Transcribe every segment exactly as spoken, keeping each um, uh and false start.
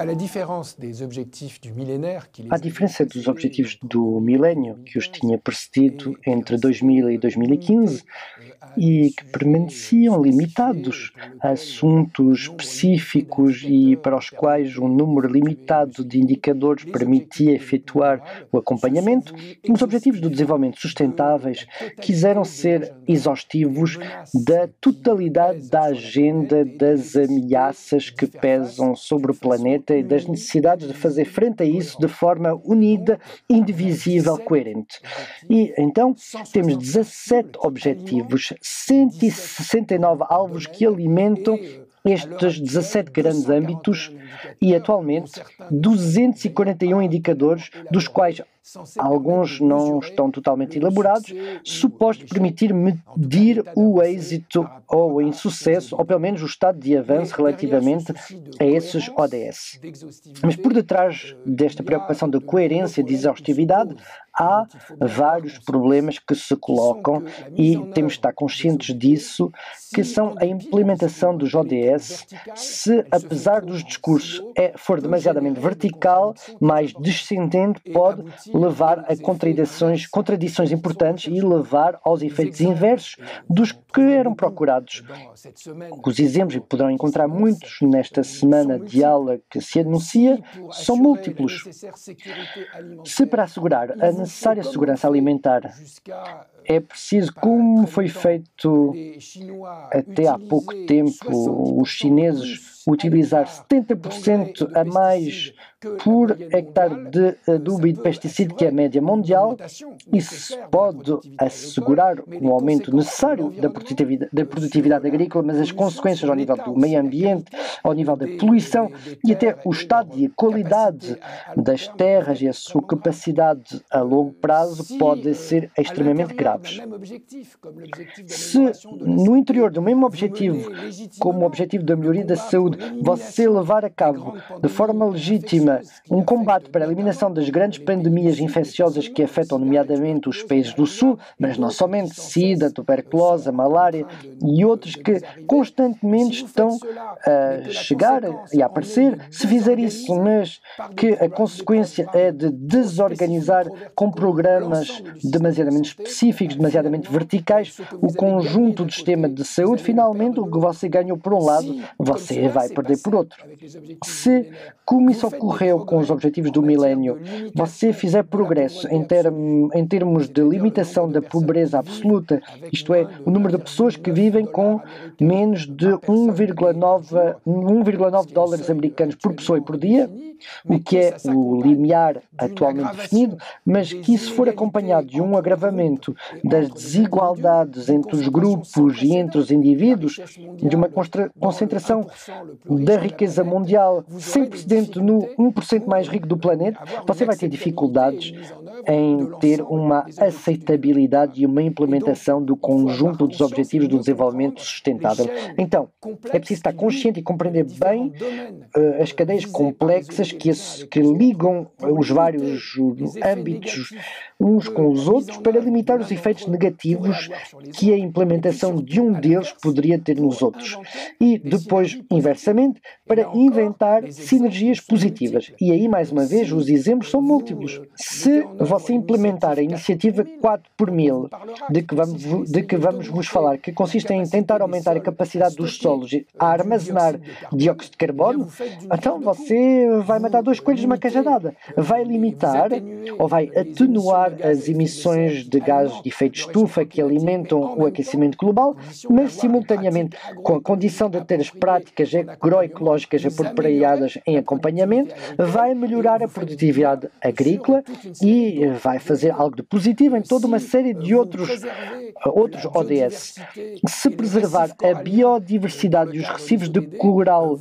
A diferença dos objetivos do milénio, que os tinha precedido entre dois mil e dois mil e quinze, e que permaneciam limitados a assuntos específicos e para os quais um número limitado de indicadores permitia efetuar o acompanhamento, os objetivos do desenvolvimento sustentáveis quiseram ser exaustivos da totalidade da agenda das ameaças que pesam sobre o planeta e das necessidades de fazer frente a isso de forma unida, indivisível, coerente. E, então, temos dezassete objetivos, cento e sessenta e nove alvos que alimentam estes dezassete grandes âmbitos e, atualmente, duzentos e quarenta e um indicadores, dos quais alguns não estão totalmente elaborados, suposto permitir medir o êxito ou o insucesso, ou pelo menos o estado de avanço relativamente a esses O D S. Mas por detrás desta preocupação da coerência e de exaustividade, há vários problemas que se colocam e temos de estar conscientes disso, que são a implementação dos O D S, se apesar dos discursos é, for demasiadamente vertical, mais descendente, pode levar a contradições, contradições importantes e levar aos efeitos inversos dos que eram procurados. Os exemplos, e poderão encontrar muitos nesta semana de aula que se anuncia, são múltiplos. Se para assegurar a necessária segurança alimentar é preciso, como foi feito até há pouco tempo, os chineses utilizar setenta por cento a mais por hectare de adubo e de pesticida, que é a média mundial, isso pode assegurar um aumento necessário da produtividade, da produtividade agrícola, mas as consequências ao nível do meio ambiente, ao nível da poluição e até o estado e a qualidade das terras e a sua capacidade a longo prazo podem ser extremamente graves. Se no interior do mesmo objetivo, como o objetivo da melhoria da saúde, você levar a cabo de forma legítima um combate para a eliminação das grandes pandemias infecciosas que afetam nomeadamente os países do Sul, mas não somente, sida, tuberculose, malária e outros que constantemente estão a chegar e a aparecer, se fizer isso, mas que a consequência é de desorganizar com programas demasiadamente específicos, demasiadamente verticais, o conjunto do sistema de saúde, finalmente o que você ganhou por um lado, você vai perder por outro. Se, como isso ocorreu com os objetivos do milénio, você fizer progresso em, term, em termos de limitação da pobreza absoluta, isto é, o número de pessoas que vivem com menos de um vírgula nove dólares americanos por pessoa e por dia, o que é o limiar atualmente definido, mas que isso for acompanhado de um agravamento das desigualdades entre os grupos e entre os indivíduos, de uma concentração da riqueza mundial sem precedente no um por cento mais rico do planeta, você vai ter dificuldades em ter uma aceitabilidade e uma implementação do conjunto dos objetivos do desenvolvimento sustentável. Então, é preciso estar consciente e compreender bem uh, as cadeias complexas que, que ligam os vários âmbitos uns com os outros para limitar os efeitos negativos que a implementação de um deles poderia ter nos outros. E depois, inversamente, para inventar sinergias positivas. E aí, mais uma vez, os exemplos são múltiplos. Se você implementar a iniciativa quatro por mil, de que vamos, de que vamos vos falar, que consiste em tentar aumentar a capacidade dos solos a armazenar dióxido de carbono, então você vai matar dois coelhos de uma cajadada. Vai limitar ou vai atenuar as emissões de gases de efeito estufa que alimentam o aquecimento global, mas simultaneamente com a condição de ter as práticas agroecológicas apropriadas em acompanhamento, vai melhorar a produtividade agrícola e vai fazer algo de positivo em toda uma série de outros, outros O D S. Se preservar a biodiversidade e os recifes de coral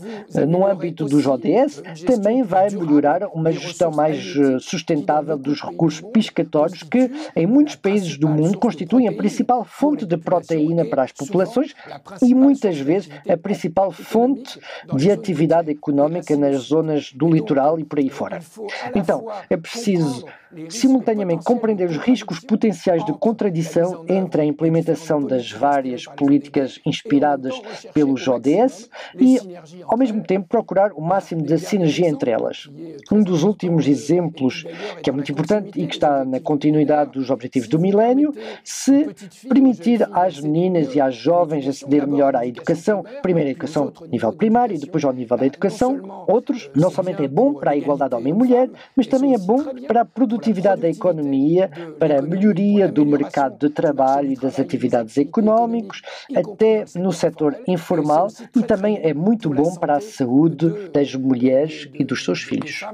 no âmbito dos O D S, também vai melhorar uma gestão mais sustentável dos recursos piscatórios laboratórios que, em muitos países do mundo, constituem a principal fonte de proteína para as populações e, muitas vezes, a principal fonte de atividade económica nas zonas do litoral e por aí fora. Então, é preciso simultaneamente compreender os riscos potenciais de contradição entre a implementação das várias políticas inspiradas pelos O D S e, ao mesmo tempo, procurar o máximo de sinergia entre elas. Um dos últimos exemplos, que é muito importante e que está na continuidade dos objetivos do milénio, se permitir às meninas e às jovens aceder melhor à educação, primeiro a educação ao nível primário e depois ao nível da educação, outros, não somente é bom para a igualdade homem-mulher, mas também é bom para a produtividade produtividade da economia, para a melhoria do mercado de trabalho e das atividades económicas, até no setor informal, e também é muito bom para a saúde das mulheres e dos seus filhos.